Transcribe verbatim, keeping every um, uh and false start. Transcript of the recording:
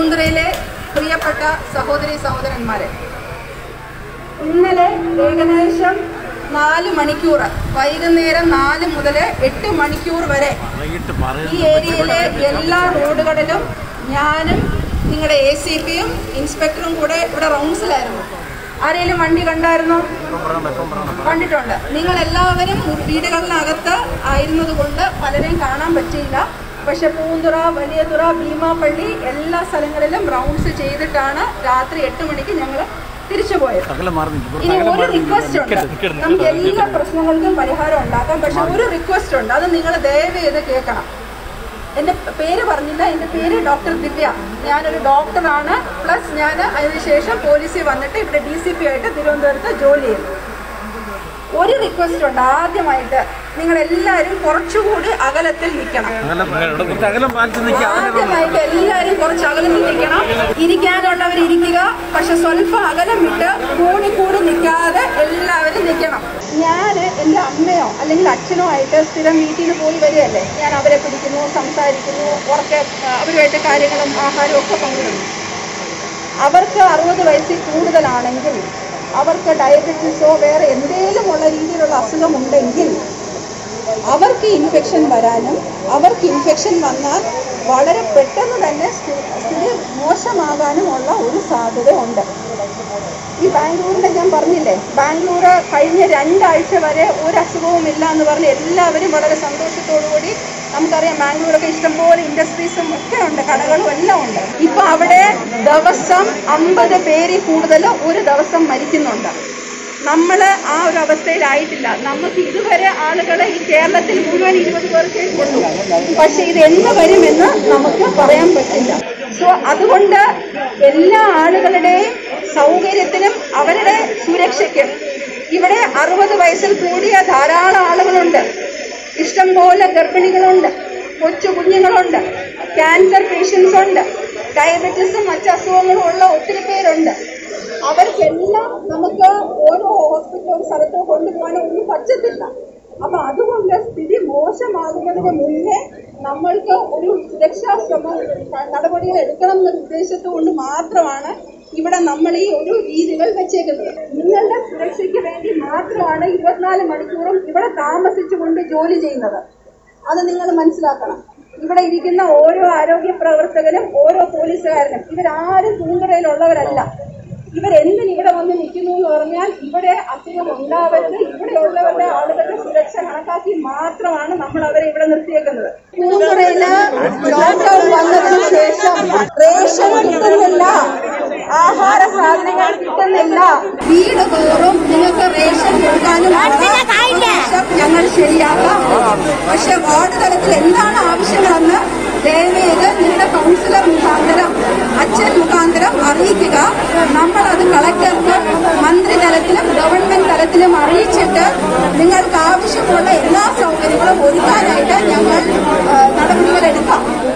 പൂന്തുറയിലെ പ്രിയപ്പെട്ട സഹോദരി സഹോദരന്മാരെ, ഇന്നലെ ഏകദേശം നാല് മണിക്കൂർ വൈകുന്നേരം നാല് മുതൽ എട്ട് മണിക്കൂർ വരെ ഈ ഏരിയയിലെ എല്ലാ റോഡുകളിലും ഞാനും നിങ്ങളുടെ എ സി പിയും ഇൻസ്പെക്ടറും കൂടെ ഇവിടെ റൗണ്ട്സിലായിരുന്നു. ആരെങ്കിലും വണ്ടി കണ്ടായിരുന്നോ? കണ്ടിട്ടുണ്ട്. നിങ്ങളെല്ലാവരും വീടുകളിനകത്ത് ആയിരുന്നതുകൊണ്ട് പലരെയും കാണാൻ പറ്റിയില്ല. പക്ഷെ പൂന്തുറ, വലിയതുറ, ഭീമാപ്പള്ളി എല്ലാ സ്ഥലങ്ങളിലും റൗണ്ട്സ് ചെയ്തിട്ടാണ് രാത്രി എട്ട് മണിക്ക് ഞങ്ങൾ തിരിച്ചു പോയത്. ഇനി ഒരു റിക്വസ്റ്റ് ഉണ്ട്, നമുക്ക് എല്ലാ പ്രശ്നങ്ങൾക്കും പരിഹാരം ഉണ്ടാക്കാം. പക്ഷെ ഒരു റിക്വസ്റ്റ് ഉണ്ട്, അത് നിങ്ങൾ ദയവ് ചെയ്ത് കേൾക്കണം. എൻ്റെ പേര് പറഞ്ഞില്ല. എൻ്റെ പേര് ഡോക്ടർ ദിവ്യ. ഞാനൊരു ഡോക്ടറാണ്. പ്ലസ് ഞാൻ അതിനുശേഷം പോലീസിൽ വന്നിട്ട് ഇവിടെ ഡി സി പി ആയിട്ട് തിരുവനന്തപുരത്ത് ജോലി ചെയ്തു. ഒരു റിക്വസ്റ്റ് ഉണ്ട്, ആദ്യമായിട്ട് നിങ്ങളെല്ലാവരും കുറച്ചുകൂടി അകലത്തിൽ നിൽക്കണം. ആദ്യമായിട്ട് എല്ലാവരും കുറച്ച് അകലത്തിൽ നിൽക്കണം. ഇരിക്കാനുള്ളവർ ഇരിക്കുക, പക്ഷെ സ്വല്പം അകലം വിട്ട് കൂടിക്കൂടി നിൽക്കാതെ എല്ലാവരും നിൽക്കണം. ഞാൻ എൻ്റെ അമ്മയോ അല്ലെങ്കിൽ അച്ഛനോ ആയിട്ട് സ്ഥിരം വീട്ടിൽ നിന്ന് പോയി വരികയല്ലേ, ഞാൻ അവരെ പിടിക്കുന്നു, സംസാരിക്കുന്നു, ഉറക്കെ അവരുമായിട്ട് കാര്യങ്ങളും ആഹാരവും ഒക്കെ പങ്കിടുന്നു. അവർക്ക് അറുപത് വയസ്സിൽ കൂടുതലാണെങ്കിൽ, അവർക്ക് ഡയബറ്റിസോ വേറെ എന്തെങ്കിലുമുള്ള രീതിയിലുള്ള അസുഖമുണ്ടെങ്കിൽ അവർക്ക് ഇൻഫെക്ഷൻ വരാനും അവർക്ക് ഇൻഫെക്ഷൻ വന്നാൽ വളരെ പെട്ടെന്ന് തന്നെ സ്ഥിതി മോശമാകാനുമുള്ള ഒരു സാധ്യത ഉണ്ട്. ഈ ബാംഗ്ലൂരിൻ്റെ ഞാൻ പറഞ്ഞില്ലേ, ബാംഗ്ലൂർ കഴിഞ്ഞ രണ്ടാഴ്ച വരെ ഒരസുഖവുമില്ല എന്ന് പറഞ്ഞ് എല്ലാവരും വളരെ സന്തോഷത്തോടുകൂടി. നമുക്കറിയാം ബാംഗ്ലൂരൊക്കെ ഇഷ്ടംപോലെ ഇൻഡസ്ട്രീസും ഒക്കെ ഉണ്ട്, കടകളും എല്ലാം ഉണ്ട്. ഇപ്പം അവിടെ ദിവസം അമ്പത് പേരിൽ കൂടുതൽ ഒരു ദിവസം മരിക്കുന്നുണ്ട്. നമ്മൾ ആ ഒരു അവസ്ഥയിലായിട്ടില്ല. നമുക്ക് ഇതുവരെ ആളുകളെ ഈ കേരളത്തിൽ മുഴുവൻ ഇരുപത് പേർക്കേ ഉള്ളൂ. പക്ഷെ ഇത് എന്ന് വരുമെന്ന് നമുക്ക് പറയാൻ പറ്റില്ല. സോ അതുകൊണ്ട് എല്ലാ ആളുകളുടെയും സൗകര്യത്തിനും അവരുടെ സുരക്ഷയ്ക്കും, ഇവിടെ അറുപത് വയസ്സിൽ കൂടിയ ധാരാളം ആളുകളുണ്ട്, ഇഷ്ടംപോലെ ഗർഭിണികളുണ്ട്, കൊച്ചു കുഞ്ഞുങ്ങളുണ്ട്, ക്യാൻസർ പേഷ്യൻസ് ഉണ്ട്, ഡയബറ്റീസും മറ്റ് അസുഖങ്ങളും ഉള്ള ഒത്തിരി പേരുണ്ട്. അവർക്കെല്ലാം നമുക്ക് ഓരോ ഹോസ്പിറ്റൽ സ്ഥലത്തോ കൊണ്ടുപോകാനോ ഒന്നും പറ്റത്തില്ല. അപ്പം അതുകൊണ്ട് സ്ഥിതി മോശമാകുന്നതിന് മുന്നേ നമ്മൾക്ക് ഒരു സുരക്ഷാ ശ്രമം നടപടികൾ എടുക്കണം എന്ന ഉദ്ദേശത്തുകൊണ്ട് മാത്രമാണ് ഇവിടെ നമ്മൾ ഈ ഒരു രീതികൾ വെച്ചേക്കുന്നത്. നിങ്ങളുടെ സുരക്ഷയ്ക്ക് വേണ്ടി മാത്രമാണ് ഇരുപത്തിനാല് മണിക്കൂറും ഇവിടെ താമസിച്ചുകൊണ്ട് ജോലി ചെയ്യുന്നത്. അത് നിങ്ങൾ മനസ്സിലാക്കണം. ഇവിടെ ഇരിക്കുന്ന ഓരോ ആരോഗ്യ പ്രവർത്തകനും ഓരോ പോലീസുകാരനും ഇവരാരും പൂന്തുറയിലുള്ളവരല്ല. ഇവരെന്തിന് ഇവിടെ വന്ന് നിൽക്കുന്നു എന്ന് പറഞ്ഞാൽ ഇവിടെ അസുഖം ഉണ്ടാവരുത്, ഇവിടെയുള്ളവരുടെ ആളുകളുടെ സുരക്ഷ കണക്കാക്കി മാത്രമാണ് നമ്മൾ അവരെ ഇവിടെ നിർത്തിയേക്കുന്നത്. പൂന്തുറയില് ലോക്ക്ഡൌൺ വന്നതിന് ശേഷം റേഷൻ കിട്ടുന്നില്ല, ആഹാര സാധനങ്ങൾ കിട്ടുന്നില്ല, വീട് തോറും നിങ്ങൾക്ക് റേഷൻ കൊടുക്കാനും ഞങ്ങൾ ശരിയാക്കാം. പക്ഷെ വാർഡ് തലത്തിൽ എന്താണ് ആവശ്യങ്ങളെന്ന് ദയവേത് നിങ്ങളുടെ കൗൺസിലർ മുഖാന്തരം, അച്ഛൻ മുഖാന്തരം അറിയിക്കുക. നമ്മളത് കളക്ടർക്ക്, മന്ത്രി തലത്തിലും ഗവൺമെന്റ് തലത്തിലും അറിയിച്ചിട്ട് നിങ്ങൾക്ക് ആവശ്യമുള്ള എല്ലാ സൗകര്യങ്ങളും ഒരുക്കാനായിട്ട് ഞങ്ങൾ നടപടികളെടുക്കാം.